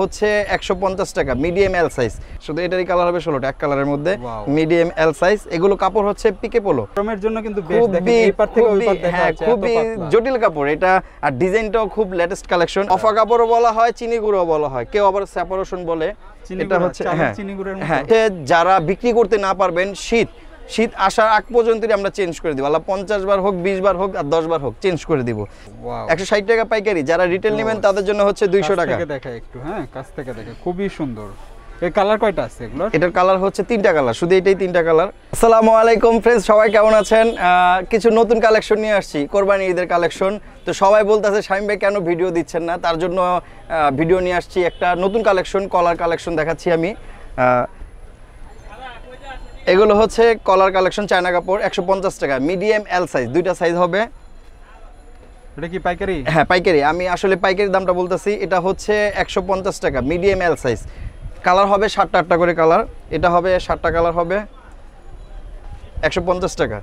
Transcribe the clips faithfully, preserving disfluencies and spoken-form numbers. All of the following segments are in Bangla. হচ্ছে একশো পঞ্চাশ টাকা মিডিয়াম এল সাইজ শুধু এটারই কালার হবে ষোলোটা এক কালারের মধ্যে মিডিয়াম এল সাইজ এগুলো কাপড় হচ্ছে পিকে পোলো গরমের জন্য কিন্তু বেশ দেখেন এই পার থেকে ওই পার দেখা যায় খুব জটিল কাপড় এটা আর ডিজাইনটাও খুব লেটেস্ট কালেকশন অফা কাপড়ও বলা হয় চিনি গুঁড়োও বলা হয় কেউ আবার সেপারেশন বলে এটা হচ্ছে চিনি গুঁড়ের মধ্যে যারা বিক্রি করতে না পারবেন শীত শীত আসার আগ পর্যন্তই আমরা চেঞ্জ করে দিব আল্লাহ পঞ্চাশ বার হোক বিশ বার হোক আর দশ বার হোক চেঞ্জ করে দিব একশো ষাট টাকা পাইকারি যারা রিটেইল নেবেন তাদের জন্য হচ্ছে দুইশো টাকা থেকে দেখা একটু হ্যাঁ কাছ থেকে দেখা খুবই সুন্দর এই কালার কয়টা আছে এগুলো এটার কালার হচ্ছে তিনটা কালার শুধু এটাই তিনটা কালার আসসালামু আলাইকুম फ्रेंड्स সবাই কেমন আছেন কিছু নতুন কালেকশন নিয়ে আসছি কুরবানি ঈদের কালেকশন তো সবাই বলতাছে শামিম ভাই কেন ভিডিও দিচ্ছেন না তার জন্য ভিডিও নিয়ে আসছি একটা নতুন কালেকশন কলার কালেকশন দেখাচ্ছি আমি এগুলো হচ্ছে কলার কালেকশন চায়না কাপড় একশো পঞ্চাশ টাকা মিডিয়াম এল সাইজ দুইটা সাইজ হবে এটা কি পাইকারি হ্যাঁ পাইকারি আমি আসলে পাইকারি দামটা বলতাছি এটা হচ্ছে একশো পঞ্চাশ টাকা মিডিয়াম এল সাইজ কালার হবে সাতটা আটটা করে কালার এটা হবে সাতটা কালার হবে একশো পঞ্চাশ টাকা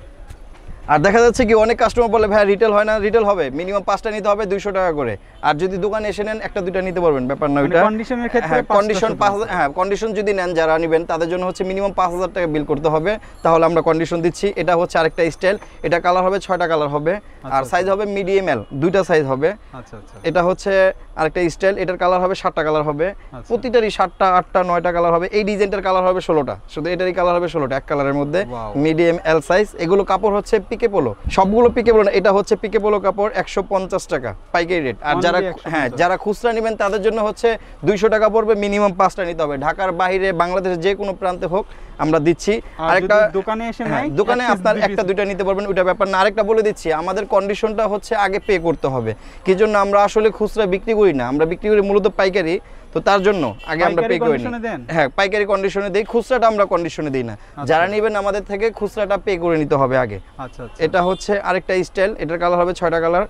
আর দেখা যাচ্ছে কি অনেক কাস্টমার বলে ভাই রিটেল হয় না রিটেল হবে মিনিমাম পাঁচটা নিতে হবে দুইশো টাকা করে আর যদি দোকানে এসে নেন একটা দুইটা নিতে পারবেন ব্যাপার না ওইটা কন্ডিশনের ক্ষেত্রে কন্ডিশন পাঁচ হাজার হ্যাঁ কন্ডিশন যদি নেন যারা নেবেন তাদের জন্য হচ্ছে মিনিমাম পাঁচ হাজার টাকা বিল করতে হবে তাহলে আমরা কন্ডিশন দিচ্ছি এটা হচ্ছে আরেকটা স্টাইল এটা কালার হবে ছয়টা কালার হবে আর সাইজ হবে মিডিয়াম এল দুইটা সাইজ হবে আচ্ছা আচ্ছা এটা হচ্ছে আরেকটা স্টাইল এটার কালার হবে সাতটা কালার হবে প্রতিটারই সাতটা আটটা নয়টা কালার হবে এই ডিজাইনটার কালার হবে ষোলোটা শুধু এটারই কালার হবে ষোলোটা এক কালারের মধ্যে মিডিয়াম এল সাইজ এগুলো কাপড় হচ্ছে পিকে পোলো সবগুলো পিকে পোলো না এটা হচ্ছে পিকে পোলো কাপড় একশো পঞ্চাশ টাকা পাইকারি রেট আর যারা হ্যাঁ যারা খুচরা নেবেন তাদের জন্য হচ্ছে দুইশো টাকা পড়বে মিনিমাম পাঁচটা নিতে হবে ঢাকার বাইরে বাংলাদেশের যে কোনো প্রান্তে হোক আমরা দিচ্ছি আরেকটা দোকানে এসে নাই দোকানে আপনার একটা দুইটা নিতে পারবেন ওটা ব্যাপার না আরেকটা বলে দিচ্ছি আমাদের কন্ডিশনটা হচ্ছে আগে পে করতে হবে কিজন্য আমরা আসলে খুচরা বিক্রি করি না আমরা বিক্রি করি মূলত পাইকারি তো তার জন্য আগে আমরা পে করে নিই হ্যাঁ পাইকারি কন্ডিশনে দেই খুচরাটা আমরা কন্ডিশনে দেই না যারা নেবেন আমাদের থেকে খুচরাটা পে করে নিতে হবে আগে আচ্ছা আচ্ছা এটা হচ্ছে আরেকটা স্টাইল এটার কালার হবে ছয়টা কালার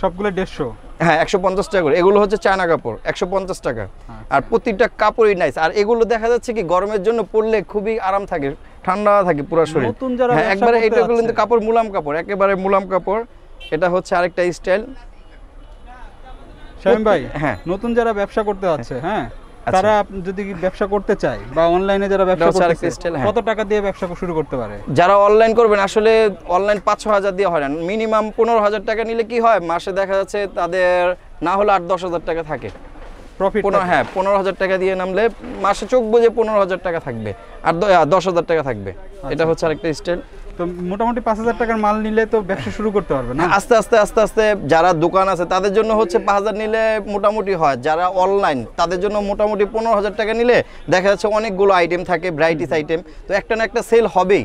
সবগুলো দেড়শো হ্যাঁ একশো পঞ্চাশ টাকা করে এগুলো হচ্ছে চায়না কাপড় একশো পঞ্চাশ টাকা আর প্রতিটা কাপড়ই নাইস আর এগুলো দেখা যাচ্ছে কি গরমের জন্য পরলে খুবই আরাম থাকে ঠান্ডা থাকে পুরো শরীর হ্যাঁ একবারে এইটাগুলো কিন্তু কাপড় মুলাম কাপড় একেবারে মুলাম কাপড় এটা হচ্ছে আরেকটা স্টাইল শামিম ভাই হ্যাঁ নতুন যারা ব্যবসা করতে যাচ্ছে হ্যাঁ তারা যদি ব্যবসা করতে চায় বা অনলাইনে যারা ব্যবসা করতে চায় কত টাকা দিয়ে ব্যবসা শুরু করতে পারে যারা অনলাইন করবেন আসলে অনলাইন পাঁচ ছয় হাজার দিয়ে হয় না মিনিমাম পনেরো হাজার টাকা নিলে কি হয় মাসে দেখা যাচ্ছে তাদের না হলো আট দশ হাজার টাকা থাকে প্রফিট হ্যাঁ পনেরো হাজার টাকা দিয়ে নামলে মাসে চোখ বুঝে পনেরো হাজার টাকা থাকবে আর দশ হাজার টাকা থাকবে এটা হচ্ছে আরেকটা স্টাইল তো মোটামুটি পাঁচ হাজার টাকার মাল নিলে তো ব্যবসা শুরু করতে পারবে না আস্তে আস্তে আস্তে আস্তে যারা দোকান আছে তাদের জন্য হচ্ছে পাঁচ হাজার নিলে মোটামুটি হয় যারা অনলাইন তাদের জন্য মোটামুটি পনেরো হাজার টাকা নিলে দেখা যাচ্ছে অনেকগুলো আইটেম থাকে ভ্যারাইটিস আইটেম তো একটা না একটা সেল হবেই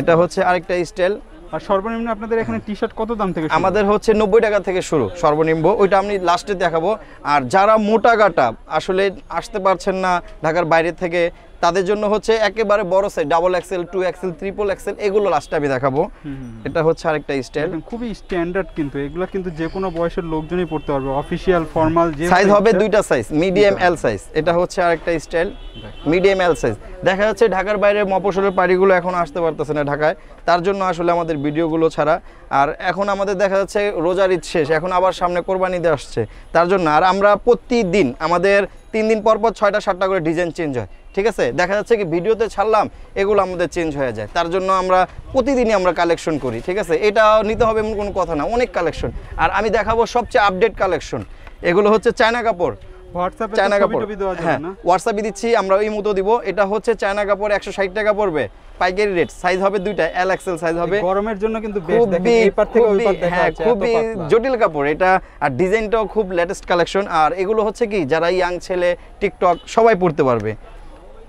এটা হচ্ছে আরেকটা স্টাইল আর সর্বনিম্ন আপনাদের এখানে টি-শার্ট কত দাম থেকে শুরু আমাদের হচ্ছে নব্বই টাকা থেকে শুরু সর্বনিম্ন ওইটা আমি লাস্টে দেখাবো আর যারা মোটা গাটা আসলে আসতে পারছেন না ঢাকার বাইরে থেকে তাদের জন্য হচ্ছে একেবারে বড় size double XL two XL triple XL এগুলো লাস্টে আমি দেখাবো এটা হচ্ছে আরেকটা স্টাইল খুবই স্ট্যান্ডার্ড কিন্তু এগুলো কিন্তু যে কোনো বয়সের লোকজনই পড়তে পারবে অফিশিয়াল ফর্মাল যে সাইজ হবে দুইটা সাইজ মিডিয়াম এল সাইজ এটা হচ্ছে আরেকটা স্টাইল মিডিয়াম এল সাইজ দেখা যাচ্ছে ঢাকার বাইরে মফস্বলের পাড়িগুলো এখন আসতে পারতেছে না ঢাকায় তার জন্য আসলে আমাদের ভিডিওগুলো ছাড়া আর এখন আমাদের দেখা যাচ্ছে রোজার ঈদ শেষ এখন আবার সামনে কোরবানি ঈদ আসছে তার জন্য আর আমরা প্রতিদিন আমাদের তিন দিন পর পর ছয়টা সাতটা করে ডিজাইন চেঞ্জ হয় ঠিক আছে দেখা যাচ্ছে কি ভিডিওতে ছাড়লাম এগুলো আমাদের চেঞ্জ হয়ে যায় তার জন্য আমরা প্রতিদিনই আমরা কালেকশন করি ঠিক আছে এটা নিতে হবে এমন কোনো কথা না অনেক কালেকশন আর আমি দেখাবো সবচেয়ে আপডেট কালেকশন এগুলো হচ্ছে চায়না কাপড় হোয়াটসঅ্যাপে চায়না কাপড় হ্যাঁ হোয়াটসঅ্যাপে দিচ্ছি আমরা ওই মতো দিব এটা হচ্ছে চায়না কাপড় একশো ষাট টাকা পড়বে পাইকারি রেট সাইজ হবে দুইটা এল এক্সেল সাইজ হবে গরমের জন্য কিন্তু বেশ দেখেন এই পার থেকে ওই পার দেখা যায় খুবই জটিল কাপড় এটা আর ডিজাইনটাও খুব লেটেস্ট কালেকশন আর এগুলো হচ্ছে কি যারা ইয়াং ছেলে টিকটক সবাই পড়তে পারবে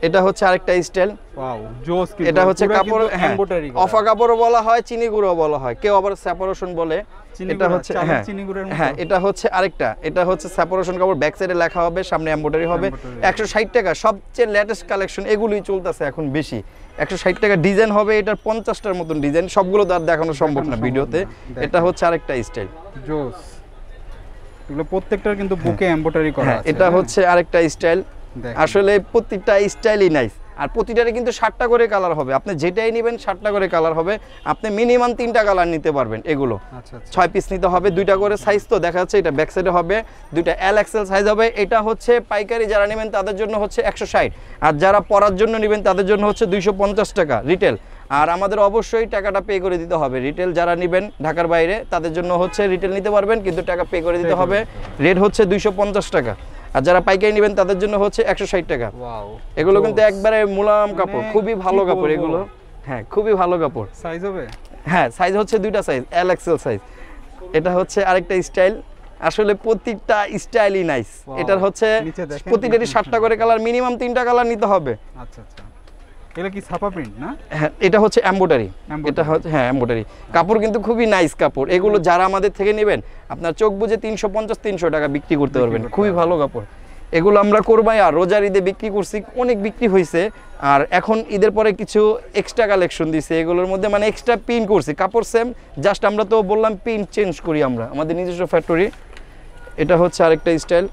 এটা হচ্ছে আরেকটা স্টাইল ওয়াও জোস কি এটা হচ্ছে কাপড় অফা কাপড়ও বলা হয় চিনি গুঁড়ো বলা হয় কেউ আবার সেপারেশন বলে এটা হচ্ছে চিনি গুঁড়ের মতো হ্যাঁ এটা হচ্ছে আরেকটা এটা হচ্ছে সেপারেশন কাপড় ব্যাক সাইডে লেখা হবে সামনে এমব্রয়ডারি হবে একশো ষাট টাকা সবচেয়ে লেটেস্ট কালেকশন এগুলোই চলতেছে এখন বেশি একশো ষাট টাকা ডিজাইন হবে এটার পঞ্চাশ টার মতন ডিজাইন সবগুলো দাঁত দেখানো সম্ভব না ভিডিওতে এটা হচ্ছে আরেকটা স্টাইল জোস এগুলো প্রত্যেকটার কিন্তু বুকে এমব্রয়ডারি করা আছে এটা হচ্ছে আরেকটা স্টাইল আসলে প্রতিটা স্টাইলই নাইস আর প্রতিটারে কিন্তু ষাটটা করে কালার হবে, আপনি যেটাই নেবেন ষাটটা করে কালার হবে, আপনি মিনিমাম তিনটা কালার নিতে পারবেন এগুলো। ছয় পিস নিতে হবে, দুইটা করে সাইজ তো দেখা যাচ্ছে, এটা ব্যাক সাইডে হবে দুইটা এল এক্সেল সাইজ হবে। এটা হচ্ছে পাইকারি যারা নেবেন তাদের জন্য হচ্ছে একশো ষাট আর যারা পরার জন্য নেবেন তাদের জন্য হচ্ছে দুইশো পঞ্চাশ টাকা রিটেল। আর আমাদের অবশ্যই টাকাটা পে করে দিতে হবে, রিটেল যারা নেবেন ঢাকার বাইরে তাদের জন্য হচ্ছে রিটেল নিতে পারবেন কিন্তু টাকা পে করে দিতে হবে, রেট হচ্ছে দুইশো পঞ্চাশ টাকা। আর যারা পাইকারি নেবেন তাদের জন্য হচ্ছে একশো ষাট টাকা। এগুলো কিন্তু একবারে মোলায়েম কাপড়, খুবই ভালো কাপড় এগুলো, হ্যাঁ খুবই ভালো কাপড়। সাইজ হবে, হ্যাঁ সাইজ হচ্ছে দুইটা সাইজ এল এক্সেল সাইজ। এটা হচ্ছে আরেকটা স্টাইল, আসলে প্রত্যেকটা স্টাইলই নাইস। এটা হচ্ছে প্রত্যেকটারই সাতটা করে কালার, মিনিমাম তিনটা কালার নিতে হবে। আচ্ছা আচ্ছা, এটা কি ছাপা প্রিন্ট না? হ্যাঁ এটা হচ্ছে এমব্রয়ডারি, এটা হচ্ছে হ্যাঁ এমব্রয়ডারি কাপড়, কিন্তু খুবই নাইস কাপড় এগুলো। যারা আমাদের থেকে নেবেন আপনার চোখ বুঝে তিনশো পঞ্চাশ তিনশো টাকা বিক্রি করতে পারবেন, খুবই ভালো কাপড় এগুলো। আমরা কোরবাই আর রোজার ঈদে বিক্রি করছি, অনেক বিক্রি হয়েছে। আর এখন ঈদের পরে কিছু এক্সট্রা কালেকশন দিয়েছে এগুলোর মধ্যে, মানে এক্সট্রা প্রিন্ট করছি, কাপড় সেম জাস্ট আমরা তো বললাম প্রিন্ট চেঞ্জ করি আমরা, আমাদের নিজস্ব ফ্যাক্টরি। এটা হচ্ছে আরেকটা স্টাইল,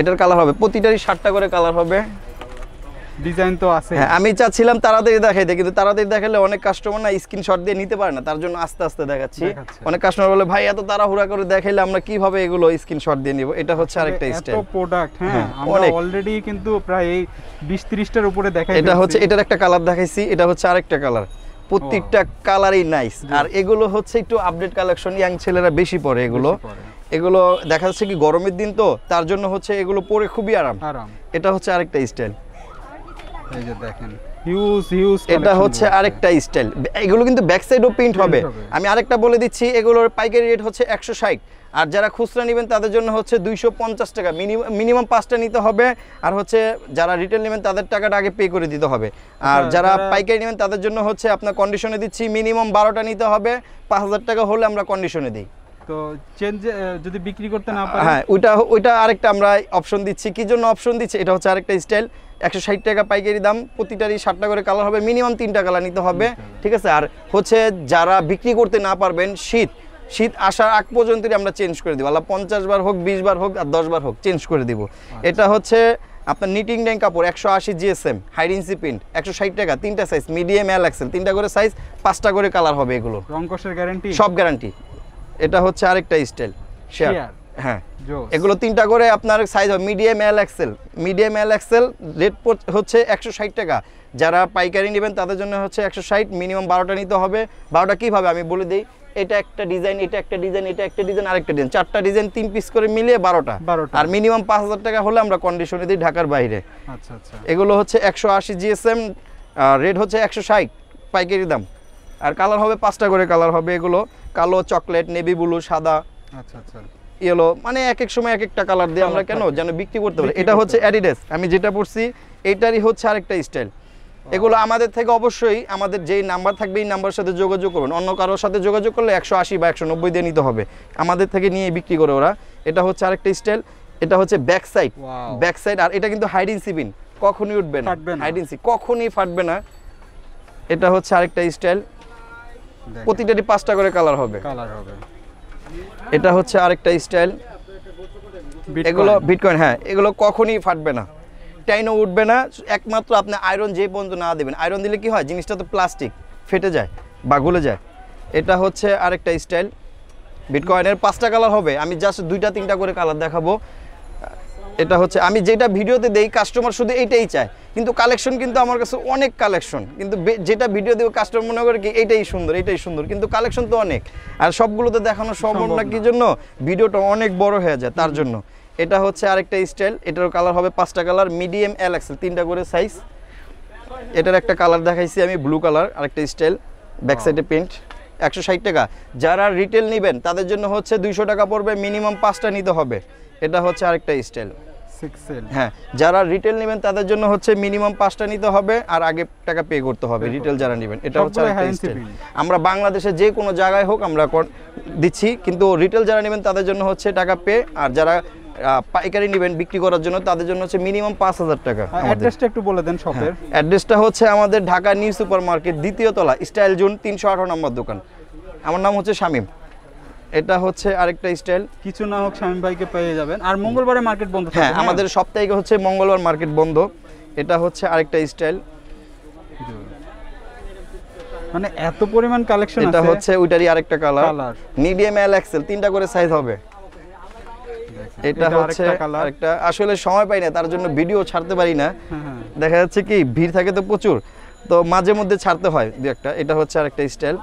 এটার কালার হবে প্রতিটারই ষাটটা করে কালার হবে, ডিজাইন তো আছে। হ্যাঁ আমি চাচ্ছিলাম তাড়াতাড়ি দেখাইতে কিন্তু তাড়াতাড়ি দেখালে অনেক কাস্টমার না স্ক্রিনশট দিয়ে নিতে পারে না, তার জন্য আস্তে আস্তে দেখাচ্ছি। অনেক কাস্টমার বলে ভাই এত তাড়াহুড়া করে দেখাইলে আমরা কিভাবে এগুলো স্ক্রিনশট দিয়ে নিব। এটা হচ্ছে আরেকটা স্টাইল, এত প্রোডাক্ট, হ্যাঁ আমরা অলরেডি কিন্তু প্রায় বিশ ত্রিশ টার উপরে দেখাই। এটা হচ্ছে এটার একটা কালার দেখাইছি, এটা হচ্ছে আরেকটা কালার, প্রত্যেকটা কালারই নাইস। আর এগুলো হচ্ছে একটু আপডেট কালেকশন, ইয়াং ছেলেরা বেশি পরে এগুলো। এগুলো দেখা যাচ্ছে কি গরমের দিন তো, তার জন্য হচ্ছে এগুলো পরে খুবই আরাম। এটা হচ্ছে আরেকটা স্টাইল, এই যে দেখেন হিউজ হিউজ। এটা হচ্ছে আরেকটা স্টাইল, এগুলো কিন্তু ব্যাক সাইডও প্রিন্ট হবে। আমি আরেকটা বলে দিচ্ছি, এগুলোর পাইকারি রেট হচ্ছে একশো ষাট আর যারা খুচরা নেবেন তাদের জন্য হচ্ছে দুইশো পঞ্চাশ টাকা, মিনিমাম পাঁচটা নিতে হবে। আর হচ্ছে যারা রিটেল নেবেন তাদের টাকাটা আগে পে করে দিতে হবে। আর যারা পাইকারি নেবেন তাদের জন্য হচ্ছে আপনার কন্ডিশনে দিচ্ছি, মিনিমাম বারোটা নিতে হবে, পাঁচ হাজার টাকা হলে আমরা কন্ডিশনে দিই। তো চেঞ্জ যদি বিক্রি করতে না পারে, হ্যাঁ ওইটা ওইটা আরেকটা আমরা অপশন দিচ্ছি। কি জন্য অপশন দিচ্ছি? এটা হচ্ছে আরেকটা স্টাইল, একশো ষাট টাকা পাইকারি দাম, প্রতিটারই ষাটটা করে কালার হবে, মিনিমাম তিনটা কালার নিতে হবে, ঠিক আছে। আর হচ্ছে যারা বিক্রি করতে না পারবেন, শীত শীত আসার আগ পর্যন্তই আমরা চেঞ্জ করে দিব, আল্লাহ পঞ্চাশ বার হোক, বিশ বার হোক, আর দশ বার হোক চেঞ্জ করে দিব। এটা হচ্ছে আপনার নিটিং ড্যাং কাপড়, একশো আশি জিএসএম হাইডেন্সি প্রিন্ট, একশো ষাট টাকা, তিনটা সাইজ মিডিয়াম এল এক্সেল, তিনটা করে সাইজ, পাঁচটা করে কালার হবে এগুলো, রং কষের গ্যারান্টি, সব গ্যারান্টি। এটা হচ্ছে আরেকটা স্টাইল শেয়ার, হ্যাঁ এগুলো তিনটা করে আপনার সাইজ হবে, medium L XL, medium L XL, rate হচ্ছে একশো ষাট টাকা। যারা পাইকারি নেবেন তাদের জন্য হচ্ছে একশো ষাট মিনিমাম বারোটা নিতে হবে। বারোটা কীভাবে আমি বলে দিই, এটা একটা ডিজাইন, এটা একটা ডিজাইন, এটা একটা ডিজাইন, আরেকটা ডিজাইন, চারটা ডিজাইন তিন পিস করে মিলিয়ে বারোটা। আর মিনিমাম পাঁচ হাজার টাকা হলে আমরা কন্ডিশনে দিই ঢাকার বাইরে। আচ্ছা আচ্ছা, এগুলো হচ্ছে একশো আশি জিএসএম, রেট হচ্ছে একশো ষাট পাইকারি দাম। আর কালার হবে পাঁচটা করে কালার হবে এগুলো, কালো, চকলেট, নেভি ব্লু, সাদা, আচ্ছা আচ্ছা ইয়েলো, মানে এক এক সময় এক একটা কালার দিয়ে আমরা কেন যেন বিক্রি করতে পারি। এটা হচ্ছে অ্যাডিডাস, আমি যেটা পড়ছি এটারই হচ্ছে আরেকটা স্টাইল। এগুলো আমাদের থেকে অবশ্যই আমাদের যেই নাম্বার থাকবে এই নাম্বারের সাথে যোগাযোগ করবেন, অন্য কারোর সাথে যোগাযোগ করলে একশো আশি বা একশো নব্বই দিয়ে নিতে হবে, আমাদের থেকে নিয়ে বিক্রি করে ওরা। এটা হচ্ছে আরেকটা স্টাইল, এটা হচ্ছে ব্যাক সাইড, ব্যাক সাইড। আর এটা কিন্তু হাইড ইন সিপিন, কখনই উঠবে না, হাইড ইন সি কখনই ফাটবে না। এটা হচ্ছে আরেকটা স্টাইল, প্রতিটারই পাঁচটা করে কালার হবে, কালার হবে। এটা হচ্ছে আরেকটা স্টাইল, এগুলো বিটকয়েন, হ্যাঁ এগুলো কখনই ফাটবে না, টাইনও উঠবে না, একমাত্র আপনি আয়রন যে পর্যন্ত না দেবেন, আয়রন দিলে কি হয় জিনিসটা তো প্লাস্টিক ফেটে যায় বা গলে যায়। এটা হচ্ছে আরেকটা স্টাইল, বিটকয়েনের পাঁচটা কালার হবে, আমি জাস্ট দুইটা তিনটা করে কালার দেখাবো। এটা হচ্ছে আমি যেটা ভিডিওতে দেই কাস্টমার শুধু এইটাই চায়, কিন্তু কালেকশন কিন্তু আমার কাছে অনেক কালেকশন, কিন্তু যেটা ভিডিও দেবো কাস্টমার মনে করে কি এইটাই সুন্দর এইটাই সুন্দর, কিন্তু কালেকশন তো অনেক আর সবগুলোতে দেখানো সম্ভব না, কি জন্য ভিডিওটা অনেক বড় হয়ে যায় তার জন্য। এটা হচ্ছে আরেকটা স্টাইল, এটারও কালার হবে পাঁচটা কালার, মিডিয়াম এল এক্সেল, তিনটা করে সাইজ। এটার একটা কালার দেখাইছি আমি ব্লু কালার, আরেকটা স্টাইল, ব্যাক সাইডে প্রিন্ট, একশো ষাট টাকা। যারা রিটেল নেবেন তাদের জন্য হচ্ছে দুইশো টাকা পড়বে, মিনিমাম পাঁচটা নিতে হবে। এটা হচ্ছে আরেকটা স্টাইল, হ্যাঁ যারা রিটেল নেবেন তাদের জন্য হচ্ছে মিনিমাম পাঁচটা নিতে হবে আর আগে টাকা পে করতে হবে রিটেল যারা নেবেন। এটা হচ্ছে আরেকটা স্টাইল, আমরা বাংলাদেশে যে কোনো জায়গায় হোক আমরা দিচ্ছি, কিন্তু রিটেল যারা নেবেন তাদের জন্য হচ্ছে টাকা পে, আর যারা পাইকারি নেবেন বিক্রি করার জন্য তাদের জন্য হচ্ছে মিনিমাম পাঁচ হাজার টাকা। অ্যাড্রেসটা একটু বলে দেন শপের? অ্যাড্রেসটা হচ্ছে আমাদের ঢাকা নিউ সুপার মার্কেট, দ্বিতীয় তলা, স্টাইল জোন, তিনশো আঠারো নম্বর দোকান। আমার নাম হচ্ছে শামীম। এটা হচ্ছে আরেকটা স্টাইল, কিছু না হোক শামীম ভাইকে পেয়ে যাবেন। আর মঙ্গলবারে মার্কেট বন্ধ থাকে, হ্যাঁ আমাদের সপ্তাহে হচ্ছে মঙ্গলবার মার্কেট বন্ধ। এটা হচ্ছে আরেকটা স্টাইল মানে এত পরিমাণ কালেকশন আছে এটা হচ্ছে ওইটারই আরেকটা কালার মিডিয়াম এল এক্সেল তিনটা করে সাইজ হবে এটা হচ্ছে আরেকটা আসলে সময় পাই না তার জন্য ভিডিও ছাড়তে পারি না দেখা যাচ্ছে কি ভিড় থাকে তো প্রচুর তো মাঝে মধ্যে ছাড়তে হয় দুই একটা এটা হচ্ছে আরেকটা স্টাইল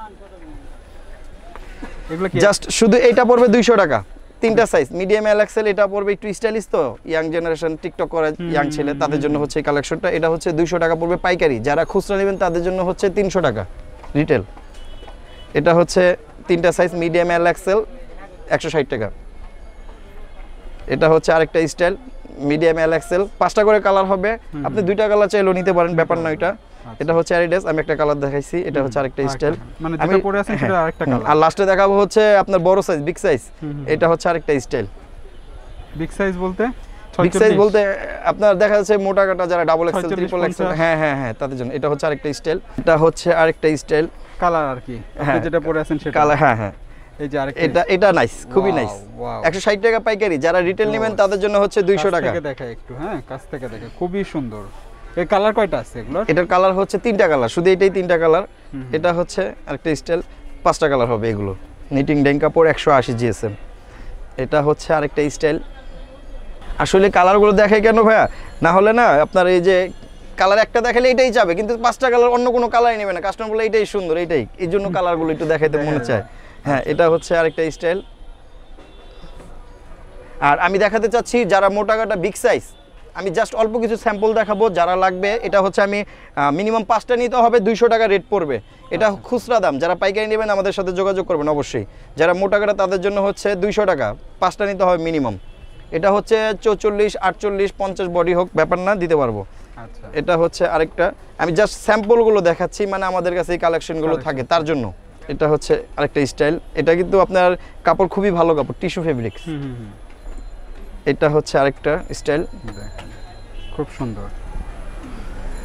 এগুলো কি জাস্ট শুধু এটা পড়বে দুইশো টাকা তিনটা সাইজ মিডিয়াম এল এক্সেল এটা পড়বে একটু স্টাইলিশ তো ইয়াং জেনারেশন টিকটক করে ইয়াং ছেলে তাদের জন্য হচ্ছে এই কালেকশনটা এটা হচ্ছে দুইশো টাকা পড়বে পাইকারি যারা খুচরা নেবেন তাদের জন্য হচ্ছে তিনশো টাকা রিটেল এটা হচ্ছে তিনটা সাইজ মিডিয়াম এল এক্সেল একশো ষাট টাকা এটা হচ্ছে আরেকটা স্টাইল মিডিয়াম এল এক্সেল পাঁচটা করে কালার হবে আপনি দুইটা কালার চাইলেও নিতে পারেন ব্যাপার নয় এটা এটা হচ্ছে অ্যাডিডাস আমি একটা কালার দেখাইছি এটা হচ্ছে আরেকটা স্টাইল মানে যেটা পরে আছে সেটা আরেকটা কালার আর লাস্টে দেখাবো হচ্ছে আপনার বড় সাইজ বিগ সাইজ এটা হচ্ছে আরেকটা স্টাইল বিগ সাইজ বলতে বিগ সাইজ বলতে আপনার দেখা যাচ্ছে মোটা কাটা যারা ডাবল এক্সেল ট্রিপল এক্সেল হ্যাঁ হ্যাঁ হ্যাঁ তাদের জন্য এটা হচ্ছে আরেকটা স্টাইল এটা হচ্ছে আরেকটা স্টাইল কালার আর কি আপনি যেটা পরে আছেন সেটা কালার হ্যাঁ হ্যাঁ এই যে আরেকটা এটা এটা নাইস খুবই নাইস একশো ষাট টাকা পাইকারি যারা রিটেইল নেবেন তাদের জন্য হচ্ছে দুইশো টাকা থেকে দেখা একটু হ্যাঁ কাছ থেকে দেখা খুবই সুন্দর এই কালার কয়টা আছে এগুলোর এটার কালার হচ্ছে তিনটা কালার শুধু এটাই তিনটা কালার এটা হচ্ছে আরেকটা স্টাইল পাঁচটা কালার হবে এগুলো নিটিং ড্যাং কাপড় একশো আশি জিএসএম এটা হচ্ছে আরেকটা স্টাইল আসলে কালারগুলো দেখে কেন ভাইয়া না হলে না আপনার এই যে কালার একটা দেখালে এটাই যাবে কিন্তু পাঁচটা কালার অন্য কোনো কালারই নেবে না কাস্টমার বলে এটাই সুন্দর এটাই এই জন্য কালারগুলো একটু দেখাইতে মনে চায় হ্যাঁ এটা হচ্ছে আরেকটা স্টাইল আর আমি দেখাতে চাচ্ছি যারা মোটাকাটা বিগ সাইজ আমি জাস্ট অল্প কিছু স্যাম্পল দেখাবো যারা লাগবে এটা হচ্ছে আমি মিনিমাম পাঁচটা নিতে হবে দুইশো টাকা রেট পড়বে এটা খুচরা দাম যারা পাইকারি নেবেন আমাদের সাথে যোগাযোগ করবেন অবশ্যই যারা মোটা কাটা তাদের জন্য হচ্ছে দুইশো টাকা পাঁচটা নিতে হবে মিনিমাম এটা হচ্ছে চৌচল্লিশ আটচল্লিশ পঞ্চাশ বডি হোক ব্যাপার না দিতে পারবো আচ্ছা এটা হচ্ছে আরেকটা আমি জাস্ট স্যাম্পলগুলো দেখাচ্ছি মানে আমাদের কাছে এই কালেকশনগুলো থাকে তার জন্য এটা হচ্ছে আরেকটা স্টাইল এটা কিন্তু আপনার কাপড় খুবই ভালো কাপড় টিস্যু ফেব্রিক্স এটা হচ্ছে আরেকটা স্টাইল খুব সুন্দর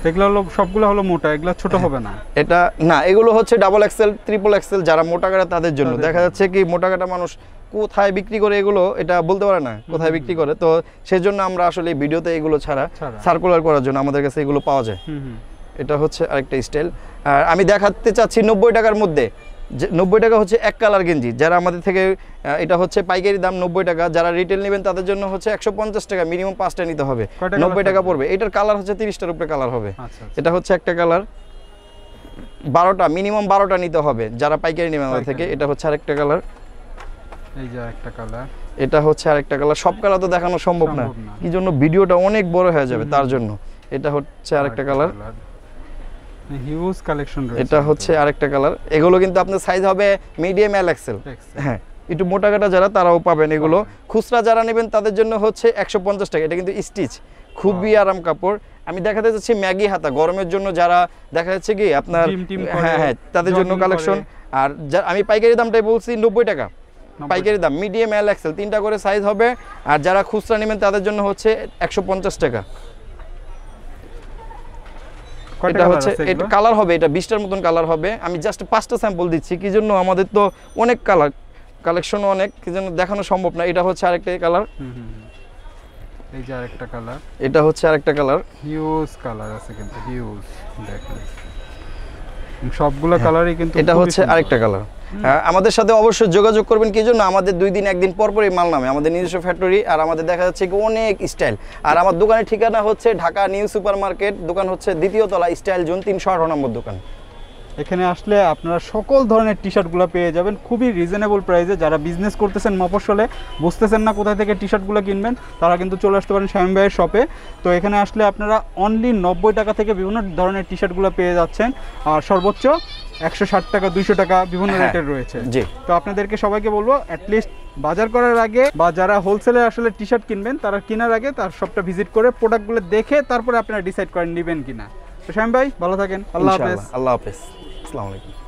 এগুলো হলো সবগুলো হলো মোটা এগুলো ছোট হবে না এটা না এগুলো হচ্ছে ডাবল এক্সেল ট্রিপল এক্সেল যারা মোটা কাটা তাদের জন্য দেখা যাচ্ছে কি মোটা কাটা মানুষ কোথায় বিক্রি করে এগুলো এটা বলতে পারে না কোথায় বিক্রি করে তো সেজন্য আমরা আসলে ভিডিওতে এগুলো ছাড়া সার্কুলার করার জন্য আমাদের কাছে এগুলো পাওয়া যায় এটা হচ্ছে আরেকটা স্টাইল আর আমি দেখাতে চাচ্ছি নব্বই টাকার মধ্যে নব্বই টাকা হচ্ছে এক কালার গেঞ্জি যারা আমাদের থেকে এটা হচ্ছে পাইকারি দাম নব্বই টাকা যারা রিটেল নেবেন তাদের জন্য হচ্ছে একশো পঞ্চাশ টাকা মিনিমাম পাঁচটা নিতে হবে নব্বই টাকা পড়বে এটার কালার হচ্ছে তিরিশটার উপরে কালার হবে এটা হচ্ছে একটা কালার বারোটা মিনিমাম বারোটা নিতে হবে যারা পাইকারি নেবেন আমাদের থেকে এটা হচ্ছে আরেকটা কালার এই যে আরেকটা কালার এটা হচ্ছে আরেকটা কালার সব কালার তো দেখানো সম্ভব না এই জন্য ভিডিওটা অনেক বড় হয়ে যাবে তার জন্য এটা হচ্ছে আরেকটা কালার হিউজ কালেকশন রয়েছে এটা হচ্ছে আরেকটা কালার এগুলো কিন্তু আপনার সাইজ হবে মিডিয়াম এল এক্সেল হ্যাঁ একটু মোটা কাটা যারা তারাও পাবেন এগুলো খুচরা যারা নেবেন তাদের জন্য হচ্ছে একশো পঞ্চাশ টাকা এটা কিন্তু স্টিচ খুবই আরাম কাপড় আমি দেখাতে যাচ্ছি ম্যাগি হাতা গরমের জন্য যারা দেখা যাচ্ছে কি আপনার হ্যাঁ হ্যাঁ তাদের জন্য কালেকশন আর আমি পাইকারি দামটাই বলছি নব্বই টাকা পাইকারি দাম মিডিয়াম এল এক্সেল তিনটা করে সাইজ হবে আর যারা খুচরা নেবেন তাদের জন্য হচ্ছে একশো পঞ্চাশ টাকা এটা হচ্ছে এটা কালার হবে এটা বিশটার মতন কালার হবে আমি জাস্ট পাঁচটা স্যাম্পল দিচ্ছি কি জন্য আমাদের তো অনেক কালার কালেকশন অনেক কি জন্য দেখানো সম্ভব না এটা হচ্ছে আরেকটা কালার এই যে আরেকটা কালার এটা হচ্ছে আরেকটা কালার হিউজ কালার আছে কিন্তু হিউজ দেখুন সবগুলা কালারই কিন্তু এটা হচ্ছে আরেকটা কালার আমাদের সাথে অবশ্যই যোগাযোগ করবেন কি জন্য আমাদের দুই দিন একদিন পর পরই মাল নামে আমাদের নিজস্ব ফ্যাক্টরি আর আমাদের দেখা যাচ্ছে কি অনেক স্টাইল আর আমার দোকানের ঠিকানা হচ্ছে ঢাকা নিউ সুপার মার্কেট দোকান হচ্ছে দ্বিতীয় তলা স্টাইল জোন তিনশো আঠারো নম্বর দোকান এখানে আসলে আপনারা সকল ধরনের টি শার্টগুলো পেয়ে যাবেন খুবই রিজনেবল প্রাইসে যারা বিজনেস করতেছেন মফস্বলে বুঝতেছেন না কোথা থেকে টি শার্টগুলো কিনবেন তারা কিন্তু চলে আসতে পারেন শামীম ভাইয়ের শপে তো এখানে আসলে আপনারা অনলি নব্বই টাকা থেকে বিভিন্ন ধরনের টি শার্টগুলো পেয়ে যাচ্ছেন আর সর্বোচ্চ একশো ষাট টাকা দুইশো টাকা বিভিন্ন রেটের রয়েছে জি তো আপনাদেরকে সবাইকে বলবো অ্যাটলিস্ট বাজার করার আগে বা যারা হোলসেলে আসলে টি শার্ট কিনবেন তারা কেনার আগে তার শপটা ভিজিট করে প্রোডাক্টগুলো দেখে তারপরে আপনারা ডিসাইড করেন নেবেন কিনা তো শামীম ভাই ভালো থাকেন আল্লাহ হাফেজ আল্লাহ হাফেজ আসসালামু আলাইকুম